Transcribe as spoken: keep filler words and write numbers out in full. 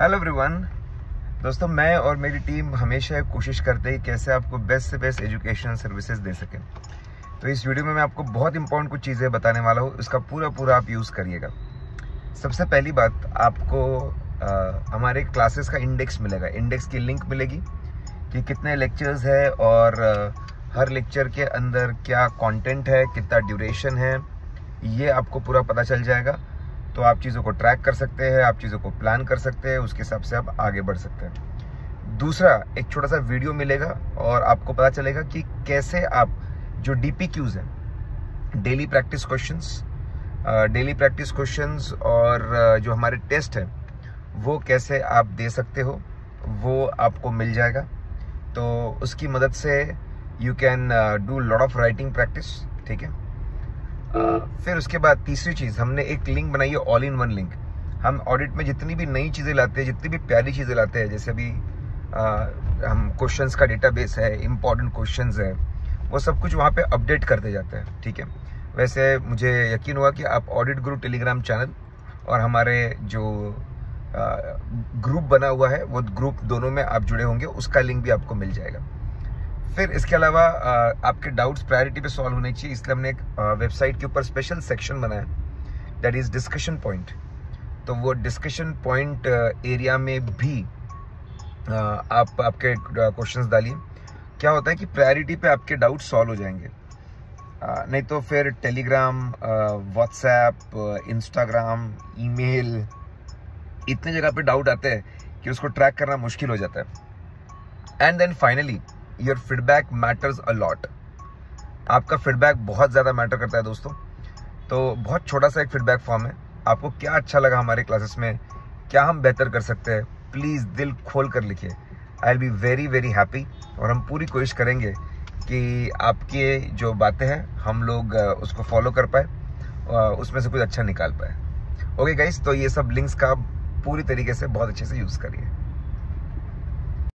Hello everyone, दोस्तों मैं और मेरी टीम हमेशा कोशिश करते हैं कैसे आपको बेस्ट से बेस्ट एजुकेशन सर्विसेज दे सकें। तो इस वीडियो में मैं आपको बहुत इंपॉर्टेंट कुछ चीज़ें बताने वाला हूँ, इसका पूरा पूरा आप यूज़ करिएगा। सबसे पहली बात, आपको आ, हमारे क्लासेस का इंडेक्स मिलेगा, इंडेक्स की लिंक मिलेगी कि कितने लेक्चर्स है और आ, हर लेक्चर के अंदर क्या कॉन्टेंट है, कितना ड्यूरेशन है, ये आपको पूरा पता चल जाएगा। तो आप चीज़ों को ट्रैक कर सकते हैं, आप चीज़ों को प्लान कर सकते हैं, उसके हिसाब से आप आगे बढ़ सकते हैं। दूसरा, एक छोटा सा वीडियो मिलेगा और आपको पता चलेगा कि कैसे आप जो डी पी क्यूज हैं, daily practice questions, daily practice questions और जो हमारे टेस्ट हैं वो कैसे आप दे सकते हो, वो आपको मिल जाएगा। तो उसकी मदद से you can do lot of writing practice, ठीक है। Uh, फिर उसके बाद तीसरी चीज़, हमने एक लिंक बनाई है, ऑल इन वन लिंक। हम ऑडिट में जितनी भी नई चीज़ें लाते हैं, जितनी भी प्यारी चीज़ें लाते हैं, जैसे अभी uh, हम क्वेश्चंस का डेटाबेस है, इंपॉर्टेंट क्वेश्चंस है, वो सब कुछ वहाँ पे अपडेट करते जाते हैं, ठीक है। वैसे मुझे यकीन हुआ कि आप ऑडिट गुरु टेलीग्राम चैनल और हमारे जो ग्रुप uh, बना हुआ है वो ग्रुप, दोनों में आप जुड़े होंगे, उसका लिंक भी आपको मिल जाएगा। फिर इसके अलावा आपके डाउट्स प्रायोरिटी पे सॉल्व होने चाहिए, इसलिए हमने एक वेबसाइट के ऊपर स्पेशल सेक्शन बनाया, दैट इज़ डिस्कशन पॉइंट। तो वो डिस्कशन पॉइंट एरिया में भी आप आपके क्वेश्चंस डालिए। क्या होता है कि प्रायोरिटी पे आपके डाउट सॉल्व हो जाएंगे, नहीं तो फिर टेलीग्राम, व्हाट्सएप, इंस्टाग्राम, ईमेल, इतने जगह पे डाउट आते हैं कि उसको ट्रैक करना मुश्किल हो जाता है। And then finally, your feedback matters a lot. आपका फीडबैक बहुत ज़्यादा मैटर करता है दोस्तों। तो बहुत छोटा सा एक फीडबैक फॉर्म है, आपको क्या अच्छा लगा हमारे क्लासेस में, क्या हम बेहतर कर सकते हैं, प्लीज़ दिल खोल कर लिखिए। I will be very very happy, और हम पूरी कोशिश करेंगे कि आपके जो बातें हैं हम लोग उसको फॉलो कर पाए, उसमें से कुछ अच्छा निकाल पाए। ओके गाइस, तो ये सब लिंक्स का पूरी तरीके से बहुत अच्छे से यूज़ करिए।